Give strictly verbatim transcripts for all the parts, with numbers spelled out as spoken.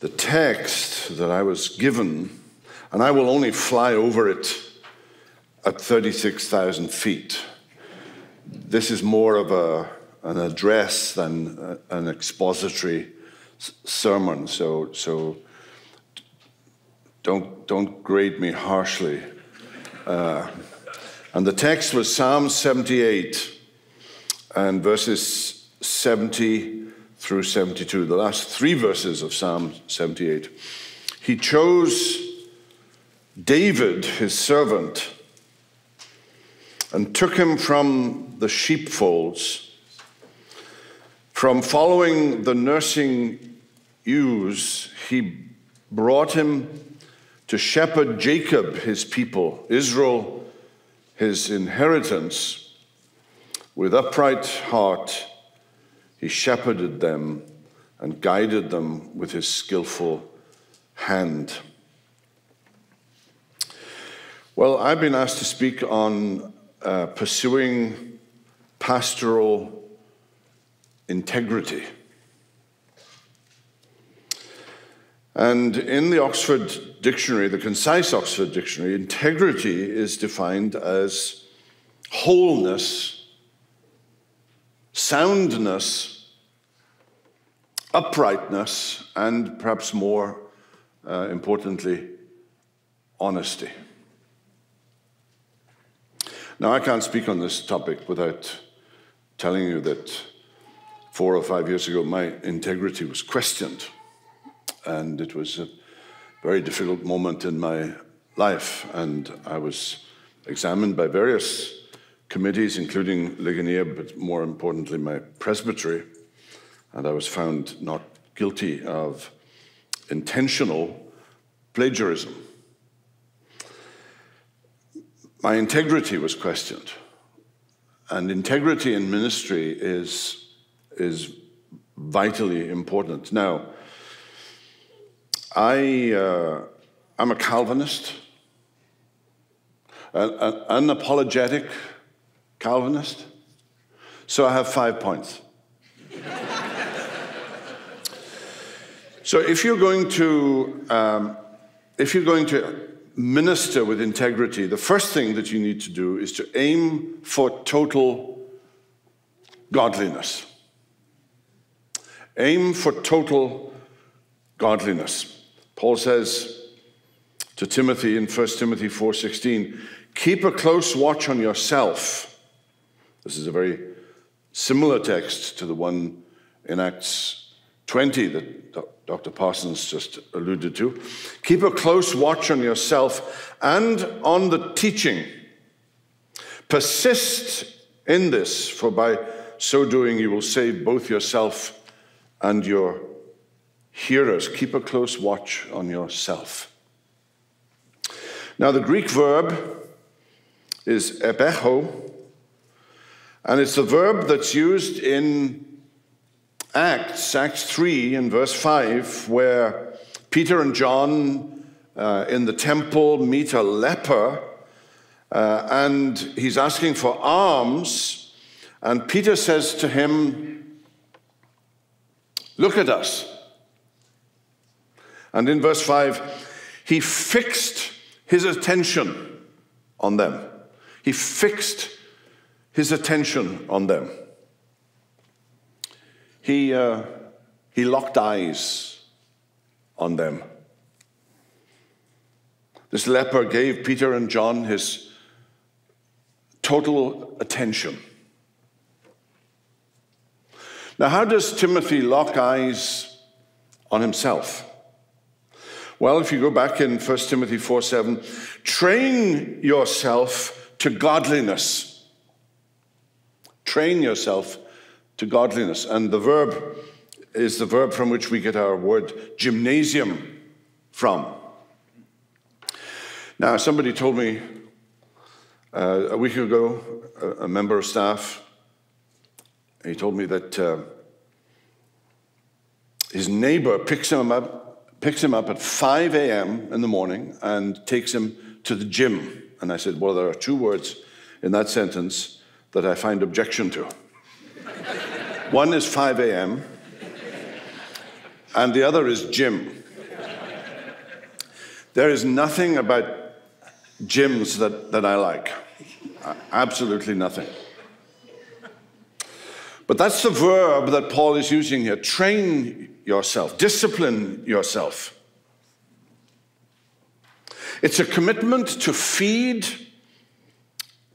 The text that I was given, and I will only fly over it at thirty-six thousand feet. This is more of a, an address than a, an expository sermon, so so don't don't grade me harshly. Uh, and the text was Psalm seventy-eight and verses seventy through seventy-two, the last three verses of Psalm seventy-eight. He chose David, his servant, and took him from the sheepfolds, from following the nursing ewes. He brought him to shepherd Jacob, his people, Israel, his inheritance. With upright heart, he shepherded them and guided them with his skillful hand. Well, I've been asked to speak on uh, pursuing pastoral integrity. And in the Oxford Dictionary, the concise Oxford Dictionary, integrity is defined as wholeness, soundness, uprightness, and perhaps more uh, importantly, honesty. Now, I can't speak on this topic without telling you that four or five years ago, my integrity was questioned. And it was a very difficult moment in my life. And I was examined by various committees, including Ligonier, but more importantly, my presbytery. And I was found not guilty of intentional plagiarism. My integrity was questioned. And integrity in ministry is, is vitally important. Now, I, uh, I'm a Calvinist, an, an unapologetic Calvinist, so I have five points. So if you're going to, um, if you're going to minister with integrity, the first thing that you need to do is to aim for total godliness. Aim for total godliness. Paul says to Timothy in First Timothy four sixteen, keep a close watch on yourself. This is a very similar text to the one in Acts twenty that Doctor Parsons just alluded to. Keep a close watch on yourself and on the teaching. Persist in this, for by so doing you will save both yourself and your hearers. Keep a close watch on yourself. Now, the Greek verb is epecho, and it's the verb that's used in Acts, Acts three and verse five, where Peter and John uh, in the temple meet a leper, uh, and he's asking for alms, and Peter says to him, look at us. And in verse five, he fixed his attention on them. He fixed his attention on them. He, uh, he locked eyes on them. This leper gave Peter and John his total attention. Now, how does Timothy lock eyes on himself? Well, if you go back in First Timothy four seven, train yourself to godliness. Train yourself to godliness. And the verb is the verb from which we get our word gymnasium from. Now, somebody told me uh, a week ago, a, a member of staff, he told me that uh, his neighbor picks him up, picks him up at five A M in the morning and takes him to the gym. And I said, well, there are two words in that sentence that I find objection to. One is five A M and the other is gym. There is nothing about gyms that, that I like. Absolutely nothing. But that's the verb that Paul is using here. Train yourself. Discipline yourself. It's a commitment to feed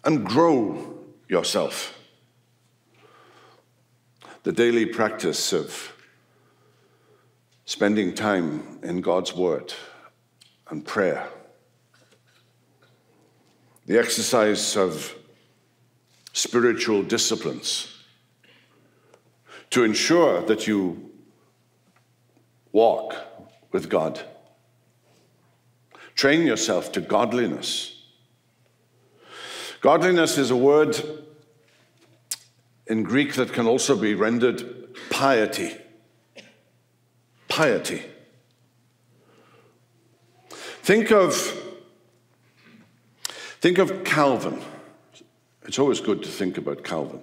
and grow yourself. The daily practice of spending time in God's Word and prayer. The exercise of spiritual disciplines to ensure that you walk with God. Train yourself to godliness. Godliness is a word in Greek that can also be rendered piety. Piety. Think of, think of Calvin. It's always good to think about Calvin.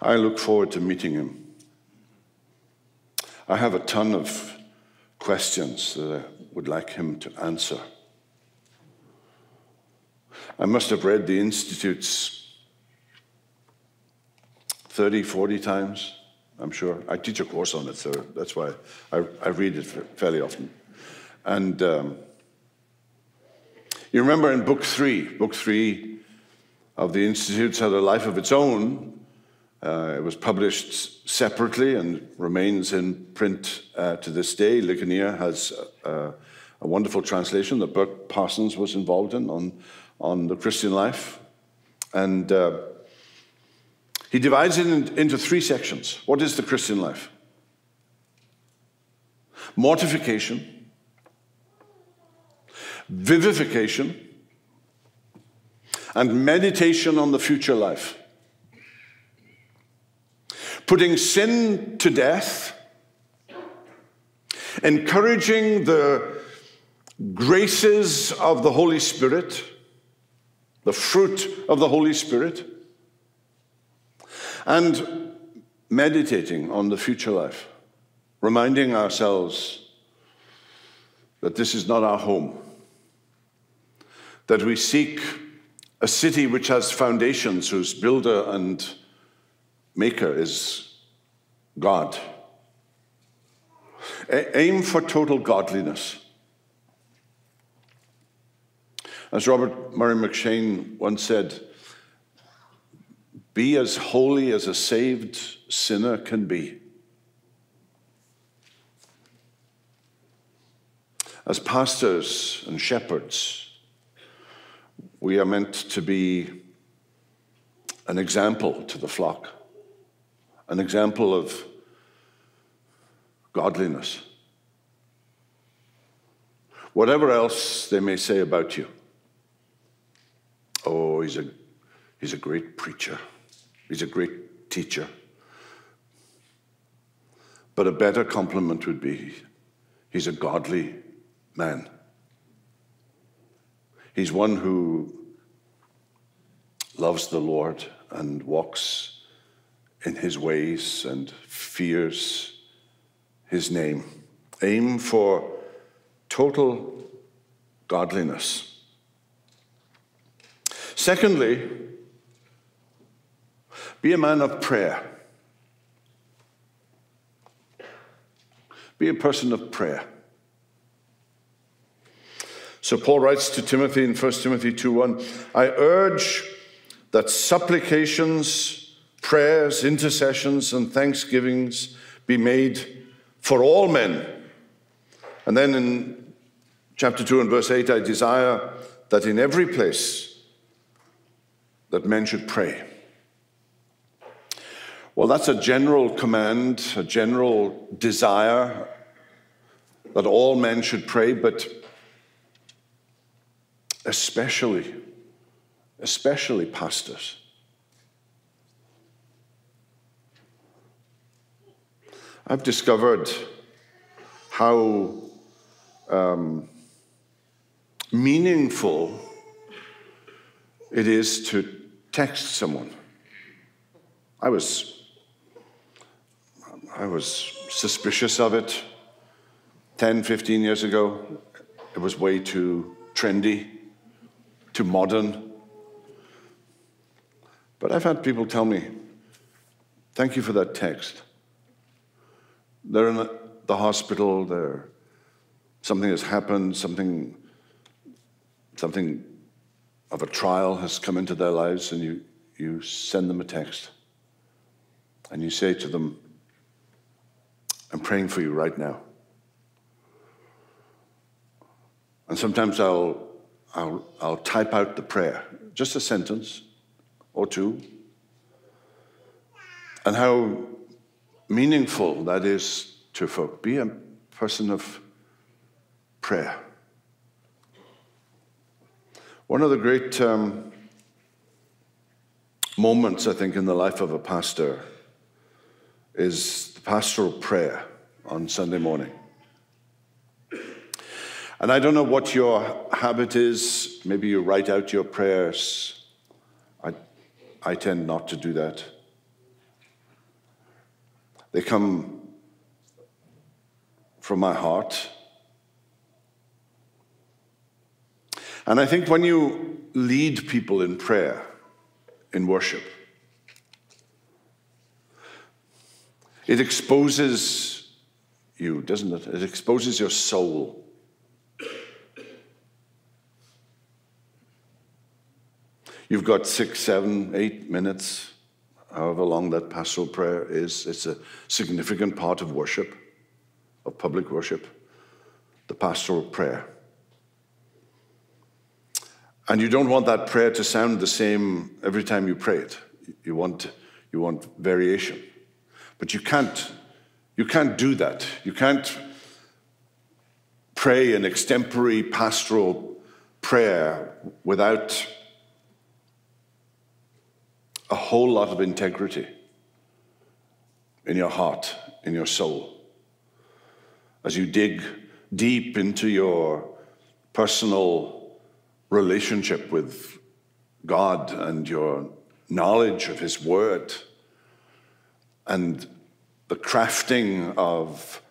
I look forward to meeting him. I have a ton of questions that I would like him to answer. I must have read the Institutes thirty, forty times, I'm sure. I teach a course on it, so that's why I, I read it fairly often. And um, you remember in book three, book three of the Institutes had a life of its own. Uh, it was published separately and remains in print uh, to this day. Ligonier has uh, a wonderful translation that Burke Parsons was involved in on on the Christian life. And uh, he divides it in, into three sections. What is the Christian life? Mortification, vivification, and meditation on the future life. Putting sin to death, encouraging the graces of the Holy Spirit, the fruit of the Holy Spirit, and meditating on the future life, reminding ourselves that this is not our home, that we seek a city which has foundations, whose builder and maker is God. A- aim for total godliness. As Robert Murray M'Cheyne once said, be as holy as a saved sinner can be. As pastors and shepherds, we are meant to be an example to the flock. An example of godliness. Whatever else they may say about you. Oh, he's a, he's a great preacher. He's a great teacher. But a better compliment would be, he's a godly man. He's one who loves the Lord and walks in his ways and fears his name. Aim for total godliness. Secondly, be a man of prayer. Be a person of prayer. So Paul writes to Timothy in First Timothy two one, I urge that supplications, prayers, intercessions, and thanksgivings be made for all men. And then in chapter two and verse eight, I desire that in every place that men should pray. Well, that's a general command, a general desire that all men should pray, but especially, especially pastors. I've discovered how um, meaningful it is to text someone. I was, I was suspicious of it. ten, fifteen years ago, it was way too trendy, too modern. But I've had people tell me, thank you for that text. They're in the hospital, they're, something has happened, something, something of a trial has come into their lives, and you, you send them a text. And you say to them, I'm praying for you right now. And sometimes I'll, I'll, I'll type out the prayer, just a sentence or two, and how meaningful that is to folk. Be a person of prayer. One of the great um, moments, I think, in the life of a pastor is the pastoral prayer on Sunday morning. And I don't know what your habit is. Maybe you write out your prayers. I, I tend not to do that. They come from my heart. And I think when you lead people in prayer, in worship, it exposes you, doesn't it? It exposes your soul. You've got six, seven, eight minutes, however long that pastoral prayer is. It's a significant part of worship, of public worship, the pastoral prayer. And you don't want that prayer to sound the same every time you pray it. You want, you want variation. But you can't, you can't do that. You can't pray an extempore pastoral prayer without a whole lot of integrity in your heart, in your soul. As you dig deep into your personal relationship with God and your knowledge of His Word and the crafting of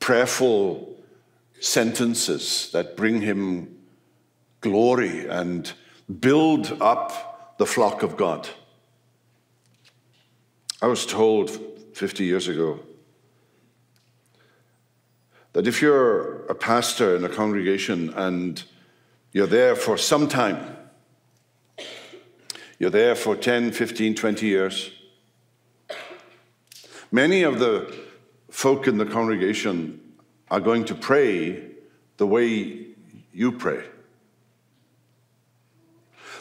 prayerful sentences that bring Him glory and build up the flock of God. I was told fifty years ago that if you're a pastor in a congregation and you're there for some time, you're there for ten, fifteen, twenty years, many of the folk in the congregation are going to pray the way you pray.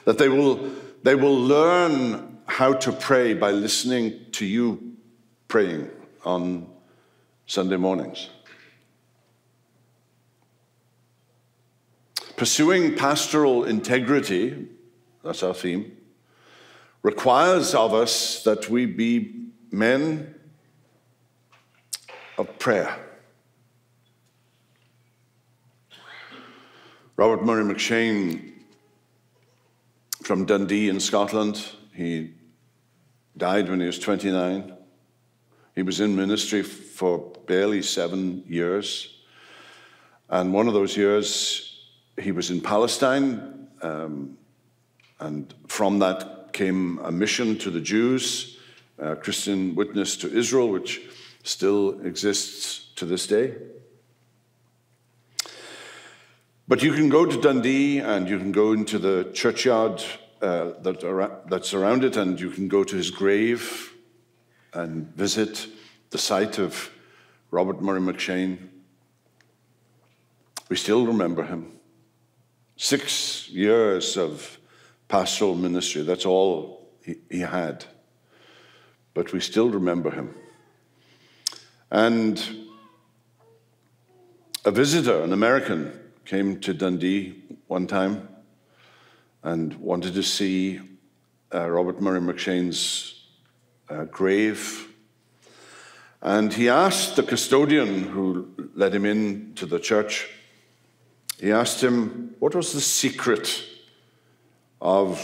That they will, they will learn how to pray by listening to you praying on Sunday mornings. Pursuing pastoral integrity, that's our theme, requires of us that we be men of prayer. Robert Murray M'Cheyne from Dundee in Scotland, he died when he was twenty-nine. He was in ministry for barely seven years. And one of those years, he was in Palestine. Um, and from that came a mission to the Jews, a Christian witness to Israel, which still exists to this day. But you can go to Dundee and you can go into the churchyard Uh, that are, that's around it, and you can go to his grave and visit the site of Robert Murray M'Cheyne. We still remember him. Six years of pastoral ministry, that's all he, he had. But we still remember him. And a visitor, an American, came to Dundee one time and wanted to see uh, Robert Murray M'Cheyne's uh, grave. And he asked the custodian who let him in to the church, he asked him, what was the secret of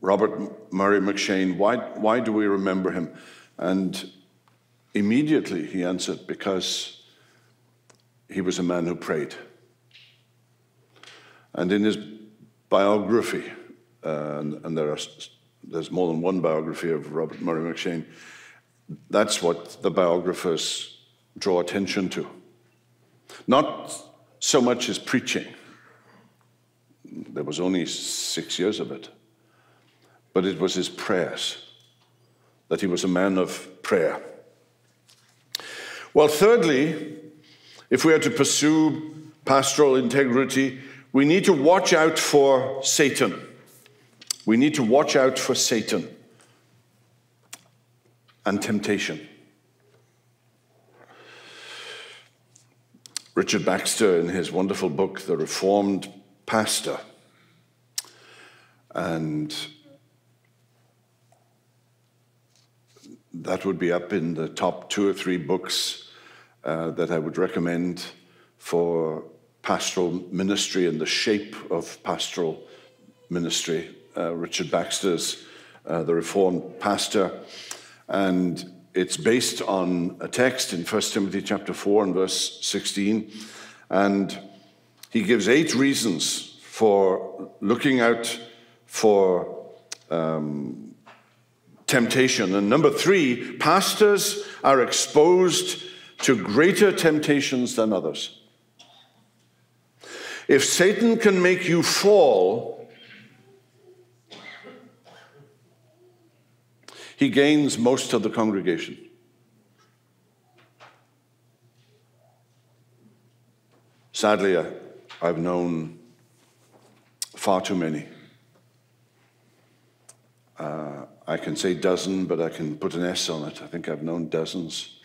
Robert Murray M'Cheyne? Why, why do we remember him? And immediately he answered, because he was a man who prayed. And in his biography, uh, and, and there are, there's more than one biography of Robert Murray M'Cheyne, that's what the biographers draw attention to. Not so much as preaching. There was only six years of it. But it was his prayers, that he was a man of prayer. Well, thirdly, if we are to pursue pastoral integrity, we need to watch out for Satan. We need to watch out for Satan and temptation. Richard Baxter, in his wonderful book, The Reformed Pastor, and that would be up in the top two or three books uh, that I would recommend for pastoral ministry and the shape of pastoral ministry. Uh, Richard Baxter's uh, The Reformed Pastor, and it's based on a text in First Timothy chapter four and verse sixteen, and he gives eight reasons for looking out for um, temptation. And number three, pastors are exposed to greater temptations than others. If Satan can make you fall, he gains most of the congregation. Sadly, I, I've known far too many. Uh, I can say dozen, but I can put an S on it. I think I've known dozens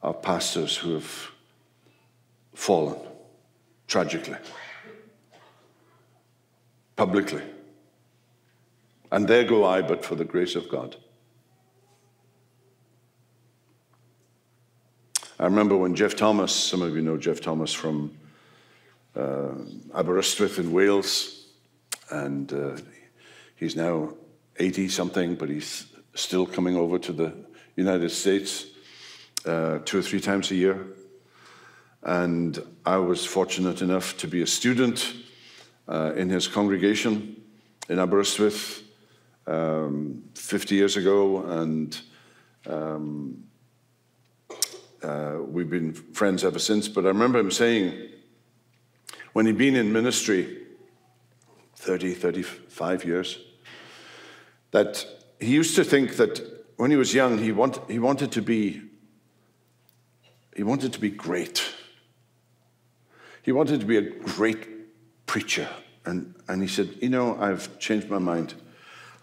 of pastors who have fallen tragically, publicly. And there go I, but for the grace of God. I remember when Jeff Thomas, some of you know Jeff Thomas from uh, Aberystwyth in Wales, and uh, he's now eighty something, but he's still coming over to the United States uh, two or three times a year. And I was fortunate enough to be a student uh, in his congregation in Aberystwyth um, fifty years ago, and um, Uh, we've been friends ever since. But I remember him saying, when he'd been in ministry thirty, thirty-five years, that he used to think that when he was young, he, want, he, wanted, to be, he wanted to be great. He wanted to be a great preacher. And, and he said, you know, I've changed my mind.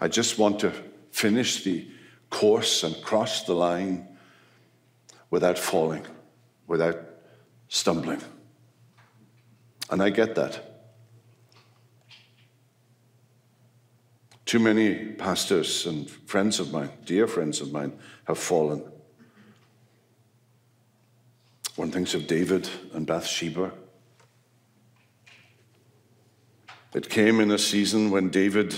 I just want to finish the course and cross the line without falling, without stumbling. And I get that. Too many pastors and friends of mine, dear friends of mine, have fallen. One thinks of David and Bathsheba. It came in a season when David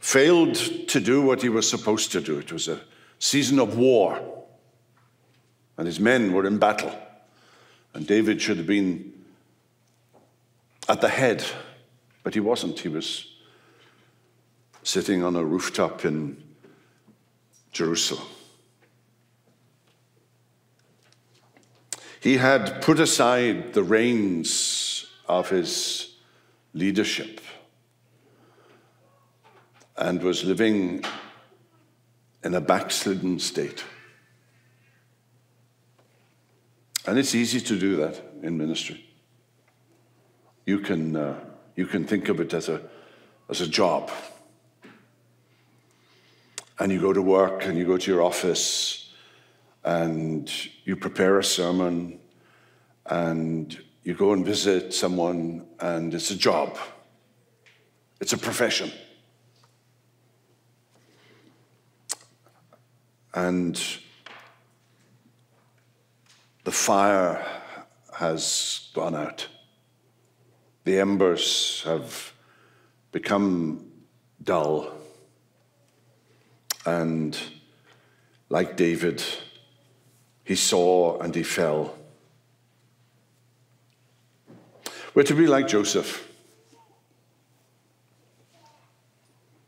failed to do what he was supposed to do. It was a season of war, and his men were in battle. And David should have been at the head, but he wasn't. He was sitting on a rooftop in Jerusalem. He had put aside the reins of his leadership and was living in a backslidden state. And it's easy to do that in ministry. You can, uh, you can think of it as a, as a job. And you go to work and you go to your office and you prepare a sermon and you go and visit someone, and it's a job. It's a profession. And the fire has gone out. The embers have become dull. And like David, he saw and he fell. We're to be like Joseph.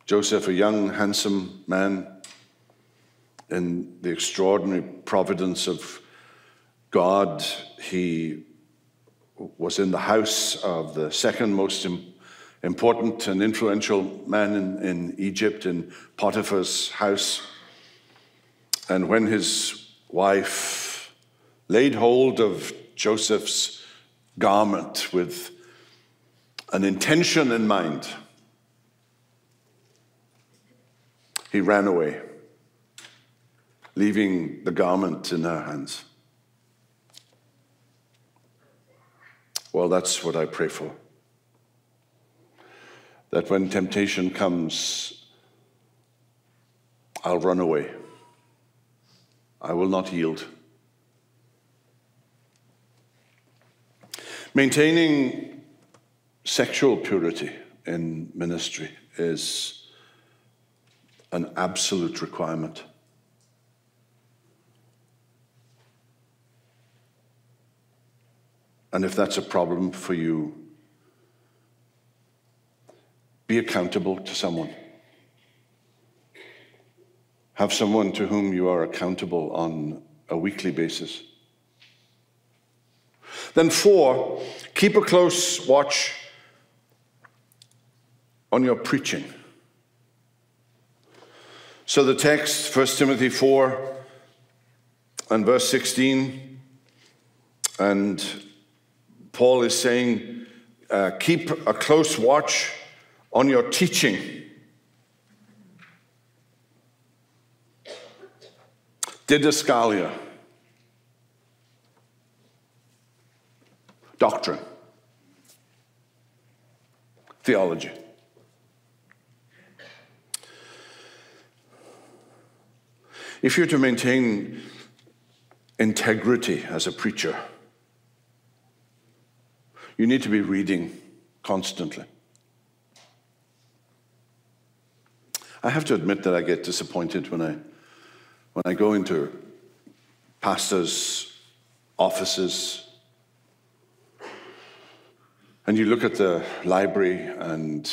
Joseph, a young, handsome man, in the extraordinary providence of God, he was in the house of the second most important and influential man in, in Egypt, in Potiphar's house. And when his wife laid hold of Joseph's garment with an intention in mind, he ran away, leaving the garment in her hands. Well, that's what I pray for. That when temptation comes, I'll run away. I will not yield. Maintaining sexual purity in ministry is an absolute requirement. And if that's a problem for you, be accountable to someone. Have someone to whom you are accountable on a weekly basis. Then four, keep a close watch on your preaching. So the text, First Timothy four and verse sixteen, and Paul is saying, uh, keep a close watch on your teaching. Didaskalia. Doctrine. Theology. If you're to maintain integrity as a preacher, you need to be reading constantly. I have to admit that I get disappointed when I, when I go into pastors' offices and you look at the library and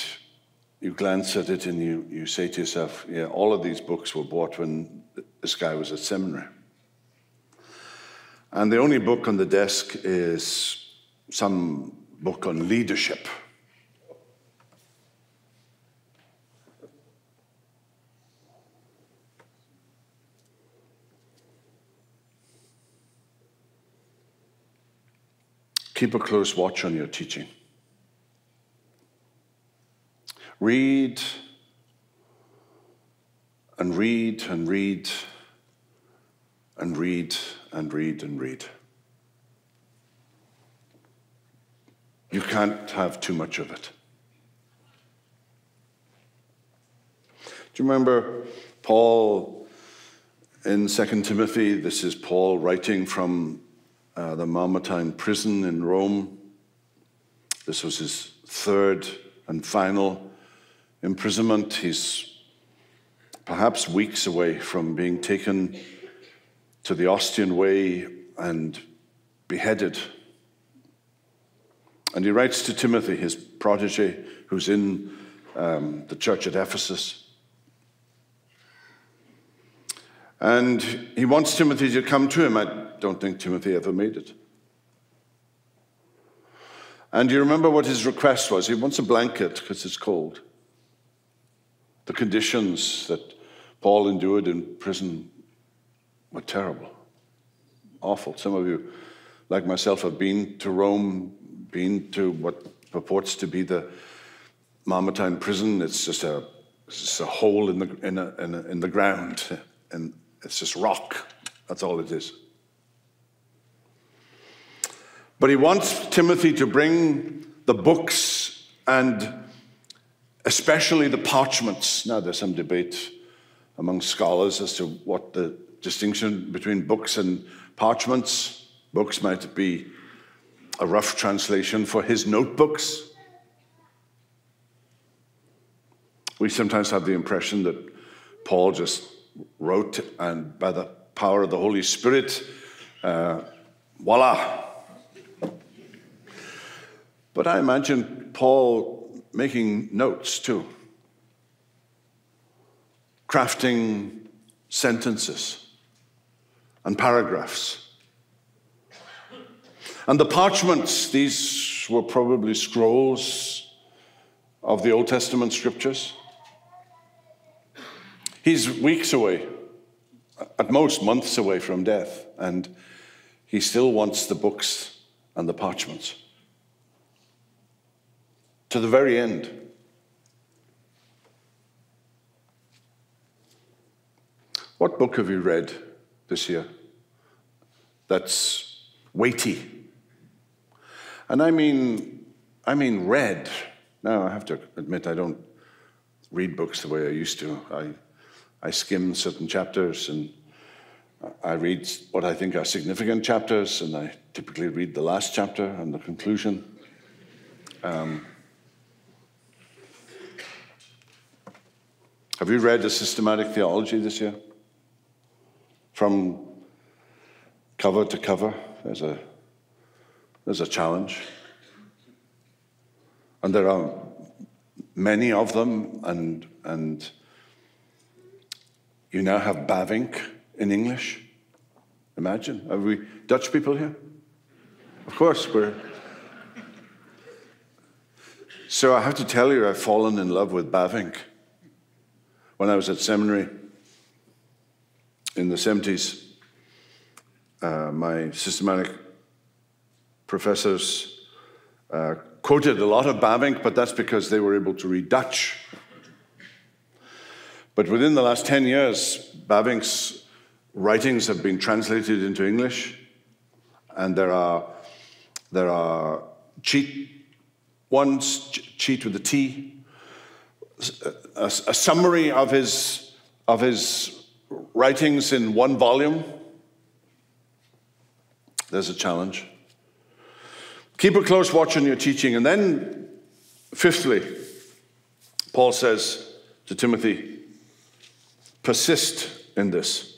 you glance at it and you, you say to yourself, yeah, all of these books were bought when this guy was at seminary. And the only book on the desk is some book on leadership. Keep a close watch on your teaching. Read and read and read and read and read and read. You can't have too much of it. Do you remember Paul in Second Timothy? This is Paul writing from uh, the Mamertine prison in Rome. This was his third and final imprisonment. He's perhaps weeks away from being taken to the Ostian Way and beheaded. And he writes to Timothy, his protege, who's in um, the church at Ephesus. And he wants Timothy to come to him. I don't think Timothy ever made it. And you remember what his request was? He wants a blanket because it's cold. The conditions that Paul endured in prison were terrible, awful. Some of you, like myself, have been to Rome, been to what purports to be the Mamertine prison. It's just a, it's just a hole in the, in, a, in, a, in the ground, and it's just rock. That's all it is. But he wants Timothy to bring the books and especially the parchments. Now, there's some debate among scholars as to what the distinction between books and parchments. Books might be a rough translation for his notebooks. We sometimes have the impression that Paul just wrote and by the power of the Holy Spirit, uh, voila. But I imagine Paul making notes too, crafting sentences and paragraphs. And the parchments, these were probably scrolls of the Old Testament scriptures. He's weeks away, at most months away from death, and he still wants the books and the parchments. To the very end. What book have you read this year that's weighty? And I mean, I mean read. Now, I have to admit, I don't read books the way I used to. I, I skim certain chapters, and I read what I think are significant chapters, and I typically read the last chapter and the conclusion. Um, have you read a systematic theology this year? From cover to cover, there's a, there's a challenge. And there are many of them, and, and you now have Bavinck in English. Imagine, are we Dutch people here? Of course, we're. So I have to tell you, I've fallen in love with Bavinck. When I was at seminary, in the seventies, uh, my systematic professors uh, quoted a lot of Bavinck, but that's because they were able to read Dutch. But within the last ten years, Bavinck's writings have been translated into English, and there are, there are cheat ones, cheat with a T, a, a, a summary of his, of his writings in one volume. There's a challenge. Keep a close watch on your teaching. And then, fifthly, Paul says to Timothy, persist in this.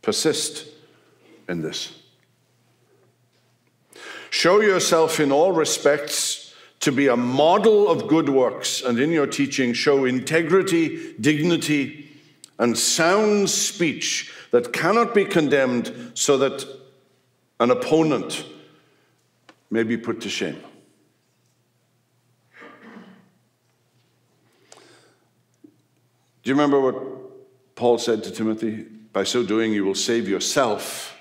Persist in this. Show yourself in all respects to be a model of good works, and in your teaching show integrity, dignity, and sound speech that cannot be condemned, so that an opponent may be put to shame. Do you remember what Paul said to Timothy? By so doing, you will save yourself.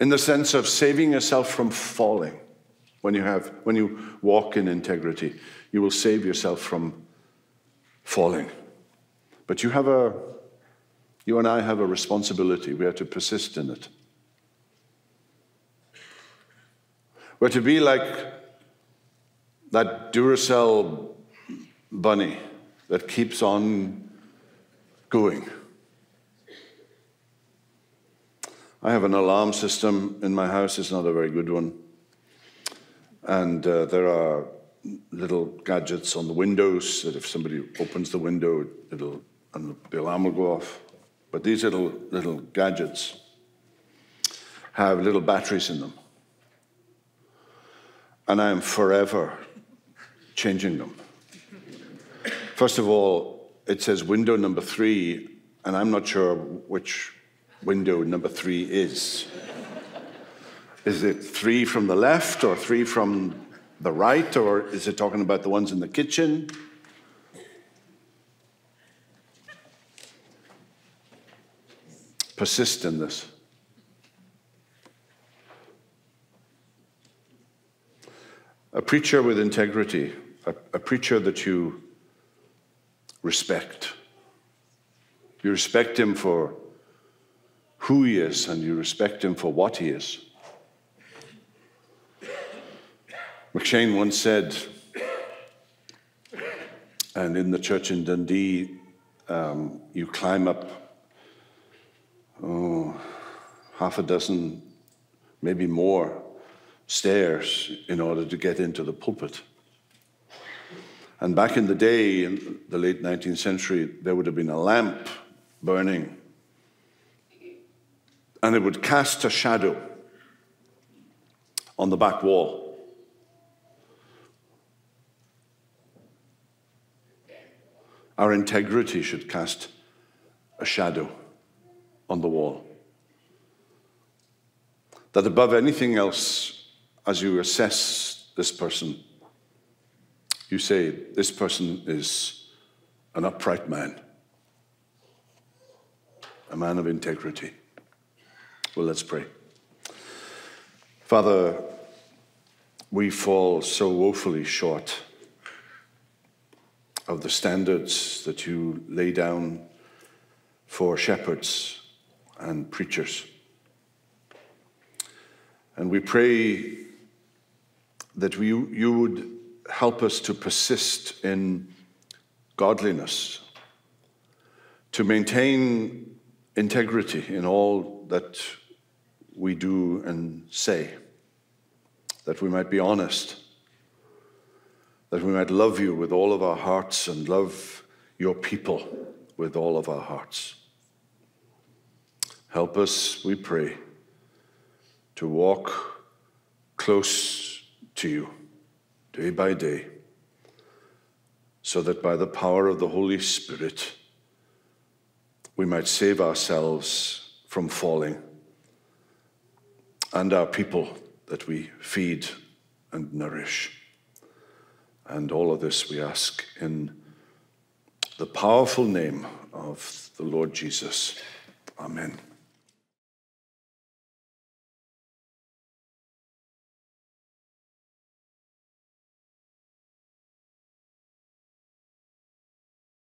In the sense of saving yourself from falling. When you have, when you walk in integrity, you will save yourself from falling. But you have a, you and I have a responsibility. We are to persist in it. We're to be like that Duracell bunny that keeps on going. I have an alarm system in my house. It's not a very good one. And uh, there are little gadgets on the windows that if somebody opens the window, it'll, and the alarm will go off. But these little, little gadgets have little batteries in them. And I am forever changing them. First of all, it says window number three, and I'm not sure which window number three is. Is it three from the left or three from the right, or is it talking about the ones in the kitchen? Persist in this. A preacher with integrity, a, a preacher that you respect. You respect him for who he is, and you respect him for what he is. M'Cheyne once said, and in the church in Dundee, um, you climb up oh, half a dozen, maybe more, stairs in order to get into the pulpit. And back in the day, in the late nineteenth century, there would have been a lamp burning and it would cast a shadow on the back wall. Our integrity should cast a shadow on the wall. That above anything else, as you assess this person, you say, this person is an upright man, a man of integrity. Well, let's pray. Father, we fall so woefully short of the standards that you lay down for shepherds and preachers. And we pray that we, you would help us to persist in godliness, to maintain integrity in all that we do and say, that we might be honest, that we might love you with all of our hearts and love your people with all of our hearts. Help us, we pray, to walk close to you day by day, so that by the power of the Holy Spirit, we might save ourselves from falling and our people that we feed and nourish. And all of this we ask in the powerful name of the Lord Jesus. Amen.